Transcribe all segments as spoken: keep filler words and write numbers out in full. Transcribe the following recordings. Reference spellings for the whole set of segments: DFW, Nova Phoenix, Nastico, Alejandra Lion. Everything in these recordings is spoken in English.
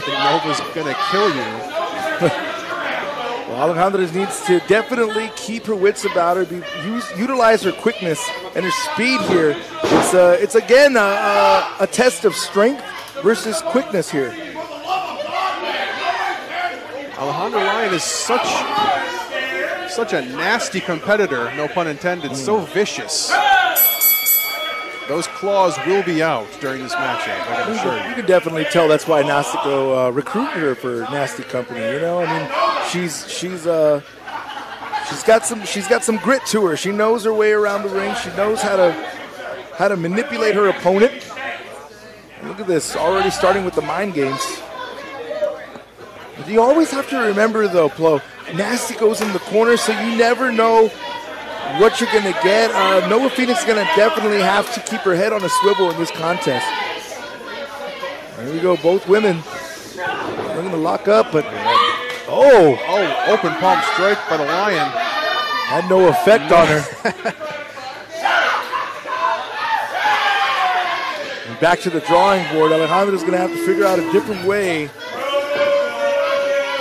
chant that Nova's gonna kill you. Well, Alejandra needs to definitely keep her wits about her, be, use, utilize her quickness and her speed here. It's, uh, it's again, a, a, a test of strength versus quickness here. Alejandra Lion is such, such a nasty competitor, no pun intended, mm. so vicious. Those claws will be out during this matchup, I can assure you. You can definitely tell that's why Nastico uh, recruited her for Nasty Company. You know, I mean, she's she's uh, she's got some she's got some grit to her. She knows her way around the ring. She knows how to how to manipulate her opponent. And look at this, already starting with the mind games. You always have to remember though, Plo, Nastico's in the corner, so you never know what you're going to get. Uh, Nova Phoenix is going to definitely have to keep her head on a swivel in this contest. There we go, both women looking to lock up, but oh, oh, open palm strike by the Lion. Had no effect no. on her. And back to the drawing board. Alejandra is going to have to figure out a different way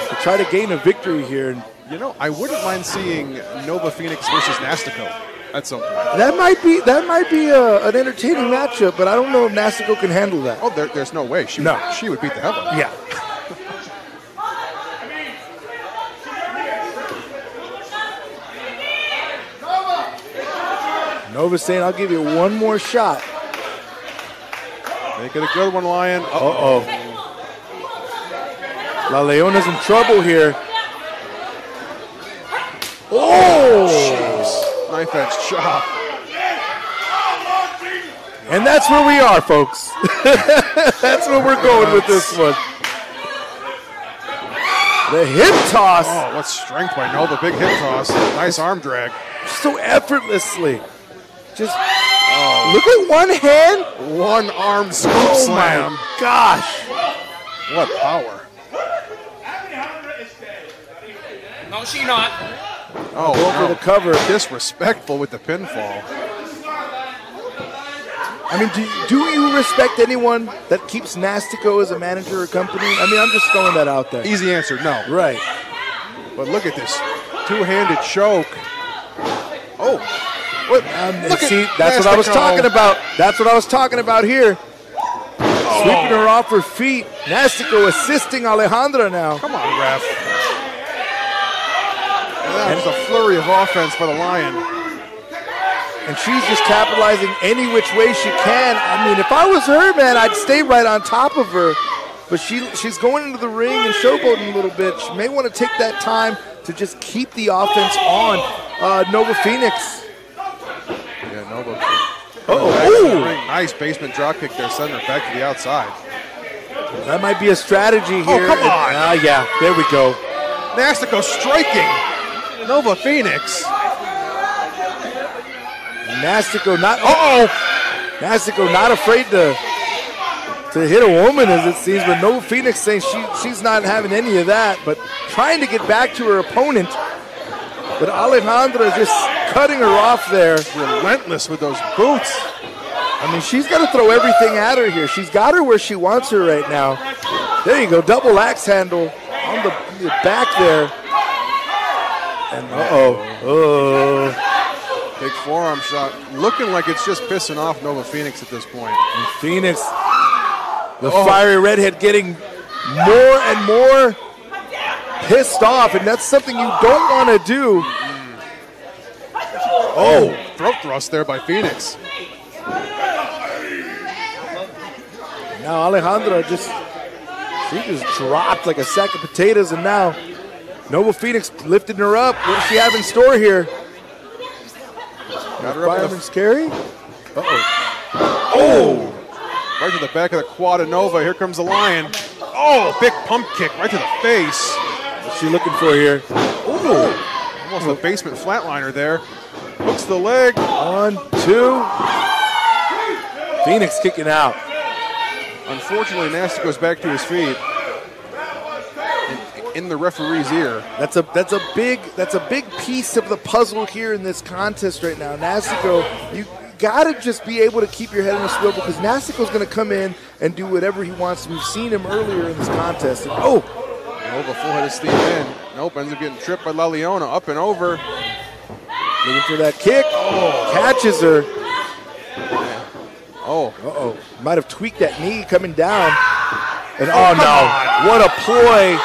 to try to gain a victory here. You know, I wouldn't mind seeing Nova Phoenix versus Nastico at some point. That might be that might be a, an entertaining matchup, but I don't know if Nastico can handle that. Oh, there, there's no way. She, no. Would, she would beat the hell out of her. Yeah. Nova's saying, I'll give you one more shot. Make it a good one, Lion. Uh-oh. Uh-oh. La Leona's in trouble here. Oh! Jeez. Knife edge chop. And that's where we are, folks. That's where we're going with this one. The hip toss. Oh, what strength by Nova. Big hip toss. Nice arm drag. So effortlessly. Just oh. Look at one hand. One arm scoop oh slam. Oh, my gosh. What power. No, she not. Oh, over wow. the cover. Disrespectful with the pinfall. I mean, do, do you respect anyone that keeps Nastico as a manager or company? I mean, I'm just throwing that out there. Easy answer, no. Right. But look at this. Two-handed choke. Oh. What? Um, look see, at that's Nastico. What I was talking about. That's what I was talking about here. Oh. Sweeping her off her feet. Nastico assisting Alejandra now. Come on, ref. That was a flurry of offense by the Lion. And she's just capitalizing any which way she can. I mean, if I was her, man, I'd stay right on top of her. But she she's going into the ring and showboating a little bit. She may want to take that time to just keep the offense on. Uh, Nova Phoenix. Yeah, Nova. Uh-oh. Nice basement dropkick there, sending her back to the outside. That might be a strategy here. Oh, come on. Ah, uh, yeah, there we go. Nastico striking. Nova Phoenix. Nastico not uh oh Nastico not afraid to to hit a woman as it seems, but Nova Phoenix saying she she's not having any of that, but trying to get back to her opponent. But Alejandra just cutting her off there. Relentless with those boots. I mean, she's got to throw everything at her here. She's got her where she wants her right now. There you go, double axe handle on the, the back there. Uh-oh. Oh. Big forearm shot. Looking like it's just pissing off Nova Phoenix at this point. And Phoenix, the oh. fiery redhead, getting more and more pissed off, and that's something you don't want to do. Mm-hmm. Oh, throat thrust there by Phoenix. Now Alejandra just, she just dropped like a sack of potatoes, and now Nova Phoenix lifting her up. What does she have in store here? Got her up fireman's carry. Uh-oh. Oh! Right to the back of the quad of Nova. Here comes the Lion. Oh, big pump kick right to the face. What's she looking for here? Oh! Almost a basement flatliner there. Hooks the leg. One, two. Phoenix kicking out. Unfortunately, Nastico goes back to his feet. In the referee's ear. That's a that's a big that's a big piece of the puzzle here in this contest right now. Nastico, you got to just be able to keep your head on a swivel because Nastico's going to come in and do whatever he wants. We've seen him earlier in this contest. And, oh! Nova full-headed steam in. Nope, ends up getting tripped by La Leona. Up and over. Looking for that kick. Oh, catches her. Yeah. Oh. Uh-oh. Might have tweaked that knee coming down. And oh, no. What a ploy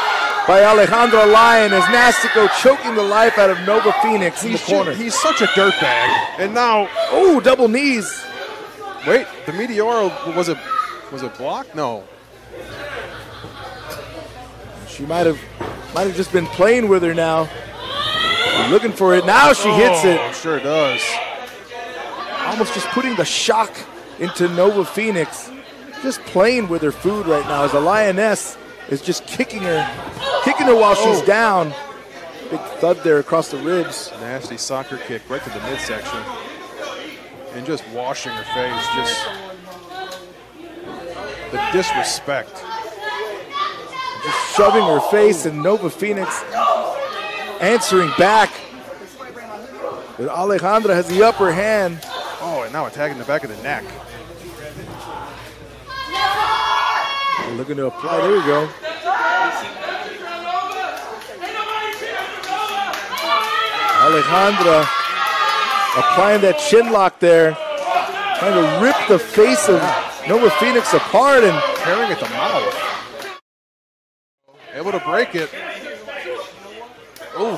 by Alejandra Lion as Nastico choking the life out of Nova Phoenix in the corner. He's such a dirtbag. And now, oh, double knees. Wait, the Meteoro, was it, was it blocked? No. She might have might have just been playing with her now. Looking for it. Now she hits it. Oh, sure does. Almost just putting the shock into Nova Phoenix. Just playing with her food right now as the Lioness is just kicking her. Kicking her while oh. she's down. Big thud there across the ribs. Nasty soccer kick right to the midsection. And just washing her face. Just the disrespect. Just shoving her face, and Nova Phoenix answering back. But Alejandra has the upper hand. Oh, and now attacking the back of the neck. Looking to apply. There we go. Alejandra applying that chin lock there. Trying to rip the face of Nova Phoenix apart and tearing at the mouth. Able to break it. Oh.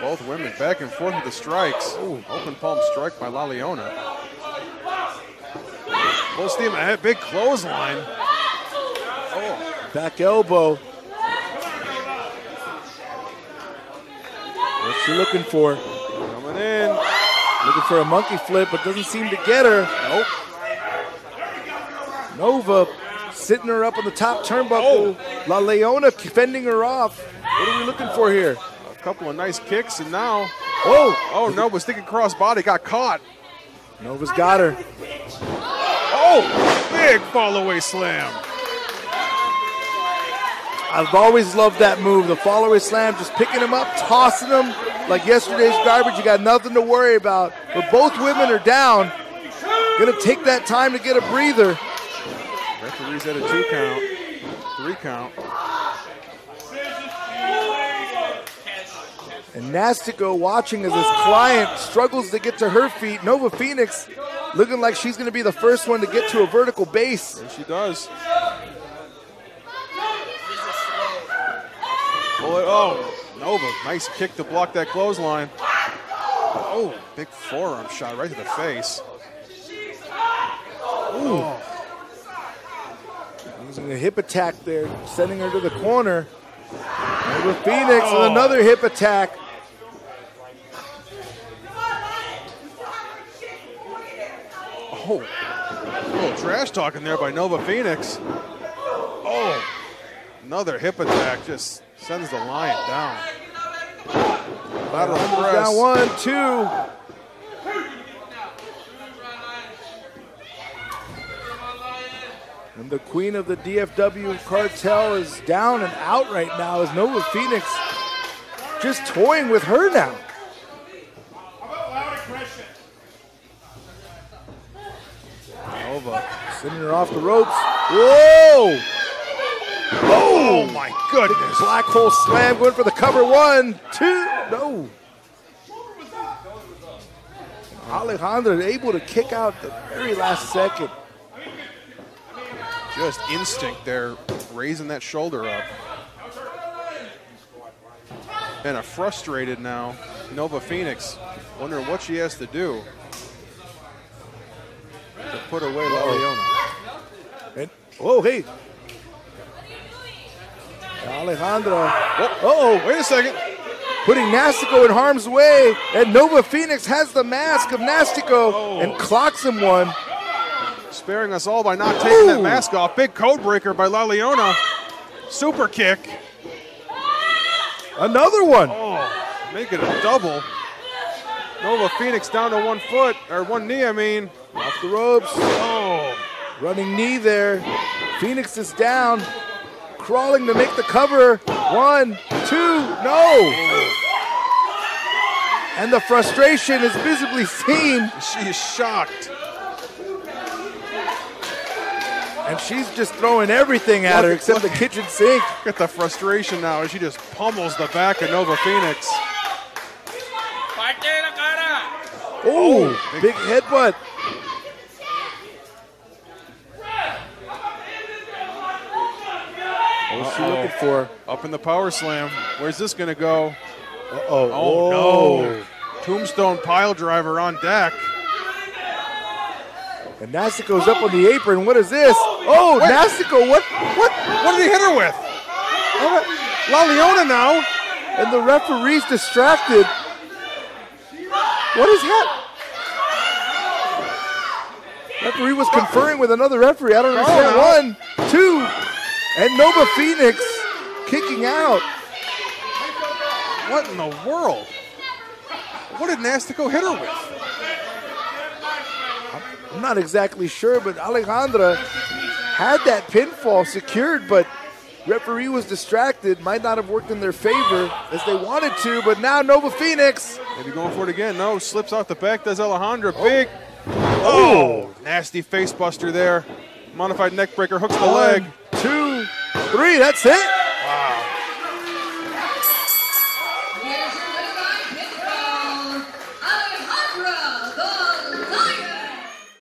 Both women back and forth with the strikes. Ooh. Open palm strike by La Leona. Full steam ahead, big clothesline. Oh. Back elbow. What's she looking for? Coming in. Looking for a monkey flip, but doesn't seem to get her. Nope. Nova sitting her up on the top turnbuckle. Oh. La Leona fending her off. What are we looking for here? A couple of nice kicks, and now. Oh, oh, Nova's thinking crossbody, got caught. Nova's got her. Oh, big fall-away slam. I've always loved that move, the fall-away slam, just picking him up, tossing him like yesterday's garbage. You got nothing to worry about. But both women are down. Going to take that time to get a breather. Referee's at a two count, three count. And Nastico watching as his client struggles to get to her feet. Nova Phoenix looking like she's going to be the first one to get to a vertical base. And she does. Oh, Nova, nice kick to block that clothesline. Oh, big forearm shot right to the face. Ooh. Using a hip attack there, sending her to the corner. Nova Phoenix with another hip attack. Oh, a little trash talking there by Nova Phoenix. Oh, another hip attack just sends the Lion down. Lateral press. Down one, two. And the queen of the D F W cartel is down and out right now as Nova Phoenix just toying with her now. Sending her off the ropes. Whoa! Oh, oh my goodness. Big black hole slam going for the cover. One, two, no. Alejandra able to kick out the very last second. Just instinct there, raising that shoulder up. And a frustrated now Nova Phoenix, wondering what she has to do to put away La Leona. And, oh, hey. Alejandra. Oh, uh-oh, wait a second. Putting Nastico in harm's way. And Nova Phoenix has the mask of Nastico oh. and clocks him one. Sparing us all by not taking Ooh. that mask off. Big code breaker by La Leona. Super kick. Another one. Oh, make it a double. Nova Phoenix down to one foot, or one knee, I mean. Off the ropes. Oh. Running knee there. Phoenix is down. Crawling to make the cover. One, two, no. And the frustration is visibly seen. She is shocked. And she's just throwing everything at look, her except look, the kitchen sink. Look at the frustration now as she just pummels the back of Nova Phoenix. Oh, big, big headbutt. What's she looking for? Up in the power slam. Where's this going to go? Uh-oh. Oh, no. Tombstone pile driver on deck. And Nastico's up on the apron. What is this? Oh, Wait. Nastico, what? What What did he hit her with? La Leona now. And the referee's distracted. What is that? Referee was conferring with another referee. I don't understand. One, two. And Nova Phoenix kicking out. What in the world? What did Nastico hit her with? I'm not exactly sure, but Alejandra had that pinfall secured, but referee was distracted. Might not have worked in their favor as they wanted to, but now Nova Phoenix. Maybe going for it again. No, slips off the back. Does Alejandra. Oh. Big. Oh, oh, nasty face buster there. Modified neck breaker. Hooks the One, leg. Two, three. That's it.